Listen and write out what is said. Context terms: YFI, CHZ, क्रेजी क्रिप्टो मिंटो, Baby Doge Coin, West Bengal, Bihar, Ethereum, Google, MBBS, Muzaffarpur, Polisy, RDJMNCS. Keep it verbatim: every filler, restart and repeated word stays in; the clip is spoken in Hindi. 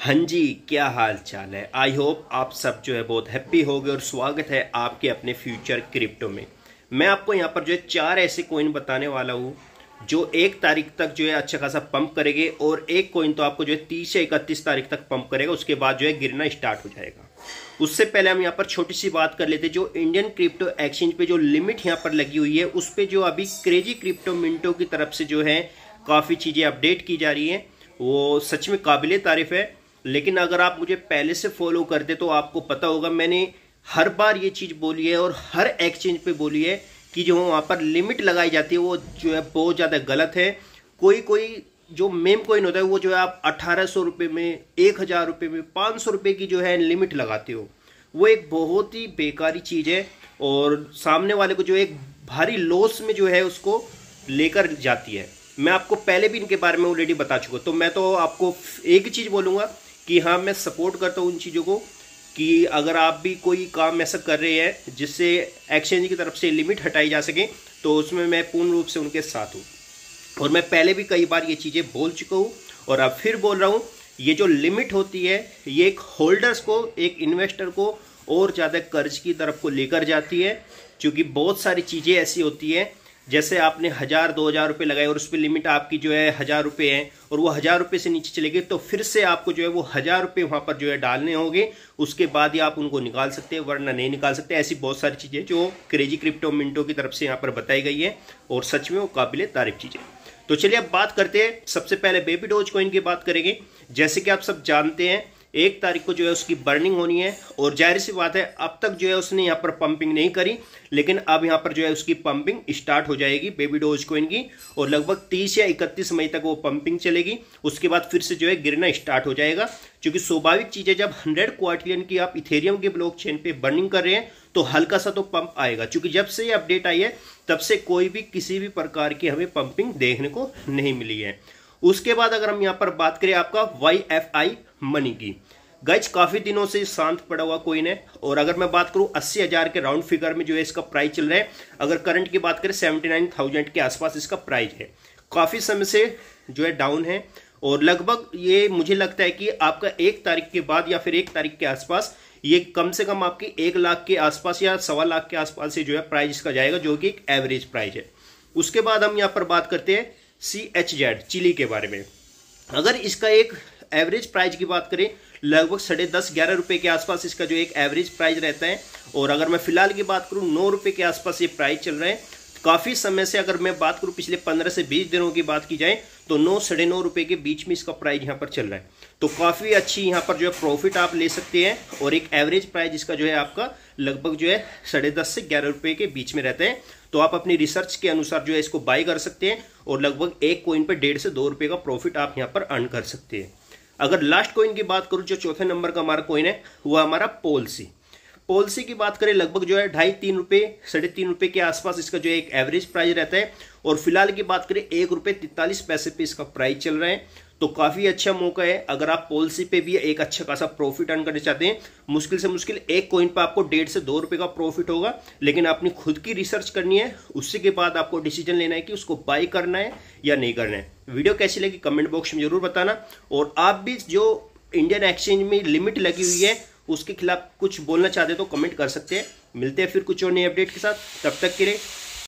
हाँ जी, क्या हाल चाल है। आई होप आप सब जो है बहुत हैप्पी होगे और स्वागत है आपके अपने फ्यूचर क्रिप्टो में। मैं आपको यहाँ पर जो है चार ऐसे कॉइन बताने वाला हूँ जो एक तारीख तक जो है अच्छा खासा पंप करेंगे और एक कॉइन तो आपको जो है तीस या इकतीस तारीख तक पंप करेगा, उसके बाद जो है गिरना स्टार्ट हो जाएगा। उससे पहले हम यहाँ पर छोटी सी बात कर लेते हैं। जो इंडियन क्रिप्टो एक्सचेंज पे जो लिमिट यहाँ पर लगी हुई है उस पर जो अभी क्रेजी क्रिप्टो मिंटो की तरफ से जो है काफ़ी चीज़ें अपडेट की जा रही हैं, वो सच में काबिले तारीफ है। लेकिन अगर आप मुझे पहले से फॉलो करते तो आपको पता होगा मैंने हर बार ये चीज़ बोली है और हर एक्सचेंज पे बोली है कि जो वहाँ पर लिमिट लगाई जाती है वो जो है बहुत ज़्यादा गलत है। कोई कोई जो मेम कॉइन होता है वो जो है आप अठारह सौ रुपये में, एक हज़ार रुपये में, पाँच सौ रुपये की जो है लिमिट लगाते हो, वो एक बहुत ही बेकारी चीज़ है और सामने वाले को जो एक भारी लॉस में जो है उसको लेकर जाती है। मैं आपको पहले भी इनके बारे में ऑलरेडी बता चुका हूँ, तो मैं तो आपको एक ही चीज़ बोलूँगा कि हाँ, मैं सपोर्ट करता हूँ उन चीज़ों को कि अगर आप भी कोई काम ऐसा कर रहे हैं जिससे एक्सचेंज की तरफ से लिमिट हटाई जा सके तो उसमें मैं पूर्ण रूप से उनके साथ हूँ। और मैं पहले भी कई बार ये चीज़ें बोल चुका हूँ और अब फिर बोल रहा हूँ, ये जो लिमिट होती है ये एक होल्डर्स को, एक इन्वेस्टर को और ज़्यादा कर्ज की तरफ को लेकर जाती है। क्योंकि बहुत सारी चीज़ें ऐसी होती हैं जैसे आपने हज़ार दो हज़ार रुपये लगाए और उस पर लिमिट आपकी जो है हज़ार रुपये है और वो हज़ार रुपये से नीचे चले गए तो फिर से आपको जो है वो हज़ार रुपये वहाँ पर जो है डालने होंगे, उसके बाद ही आप उनको निकाल सकते हैं, वरना नहीं निकाल सकते। ऐसी बहुत सारी चीज़ें जो क्रेजी क्रिप्टो मिंटो की तरफ से यहाँ पर बताई गई है और सच में वो काबिले तारीफ चीज़ें। तो चलिए अब बात करते हैं, सबसे पहले बेबी डोज कॉइन की बात करेंगे। जैसे कि आप सब जानते हैं एक तारीख को जो है उसकी बर्निंग होनी है और जाहिर सी बात है अब तक जो है उसने यहाँ पर पंपिंग नहीं करी, लेकिन अब यहाँ पर जो है उसकी पंपिंग स्टार्ट हो जाएगी बेबी डोज कॉइन की और लगभग तीस या इकतीस मई तक वो पंपिंग चलेगी। उसके बाद फिर से जो है गिरना स्टार्ट हो जाएगा, क्योंकि स्वाभाविक चीज़ है जब हंड्रेड क्वार्टिलियन की आप इथेरियम के ब्लॉकचेन पे बर्निंग कर रहे हैं तो हल्का सा तो पंप आएगा। क्योंकि जब से ये अपडेट आई है तब से कोई भी किसी भी प्रकार की हमें पंपिंग देखने को नहीं मिली है। उसके बाद अगर हम यहाँ पर बात करें आपका वाई एफ आई मनी की, गाइज काफ़ी दिनों से शांत पड़ा हुआ कॉइन है और अगर मैं बात करूँ अस्सी हज़ार के राउंड फिगर में जो है इसका प्राइस चल रहा है। अगर करंट की बात करें सेवेंटी नाइन थाउजेंड के आसपास इसका प्राइस है, काफ़ी समय से जो है डाउन है और लगभग ये मुझे लगता है कि आपका एक तारीख के बाद या फिर एक तारीख के आसपास ये कम से कम आपकी एक लाख के आसपास या सवा लाख के आसपास से जो है प्राइस इसका जाएगा, जो कि एक एवरेज प्राइस है। उसके बाद हम यहाँ पर बात करते हैं सी एच जेड चिली के बारे में। अगर इसका एक एवरेज प्राइस की बात करें लगभग साढ़े दस ग्यारह रुपये के आसपास इसका जो एक एवरेज प्राइस रहता है और अगर मैं फिलहाल की बात करूं नौ रुपये के आसपास ये प्राइस चल रहा है। काफ़ी समय से अगर मैं बात करूं पिछले पंद्रह से बीस दिनों की बात की जाए तो नौ साढ़े नौ रुपये के बीच में इसका प्राइस यहाँ पर चल रहा है, तो काफ़ी अच्छी यहाँ पर जो है प्रॉफिट आप ले सकते हैं और एक एवरेज प्राइस इसका जो है आपका लगभग जो है साढ़े दस से ग्यारह रुपये के बीच में रहता है। तो आप अपनी रिसर्च के अनुसार जो है इसको बाई कर सकते हैं और लगभग एक कॉइन पर डेढ़ से दो रुपये का प्रॉफिट आप यहाँ पर अर्न कर सकते हैं। अगर लास्ट कॉइन की बात करूँ जो चौथे नंबर का हमारा कॉइन है वह हमारा पॉलिसी। पॉलिसी की बात करें लगभग जो है ढाई तीन रुपये साढ़े तीन रुपये के आसपास इसका जो है एक एवरेज प्राइस रहता है और फिलहाल की बात करें एक रुपये तैंतालीस पैसे पे इसका प्राइस चल रहा है। तो काफ़ी अच्छा मौका है अगर आप पॉलिसी पे भी एक अच्छा खासा प्रॉफिट अर्न करना चाहते हैं। मुश्किल से मुश्किल एक कॉइन पर आपको डेढ़ से दो रुपये का प्रॉफिट होगा, लेकिन आपने खुद की रिसर्च करनी है, उसी के बाद आपको डिसीजन लेना है कि उसको बाई करना है या नहीं करना है। वीडियो कैसी लगी कमेंट बॉक्स में जरूर बताना और आप भी जो इंडियन एक्सचेंज में लिमिट लगी हुई है उसके खिलाफ कुछ बोलना चाहते हो तो कमेंट कर सकते हैं। मिलते हैं फिर कुछ और नए अपडेट के साथ, तब तक के लिए।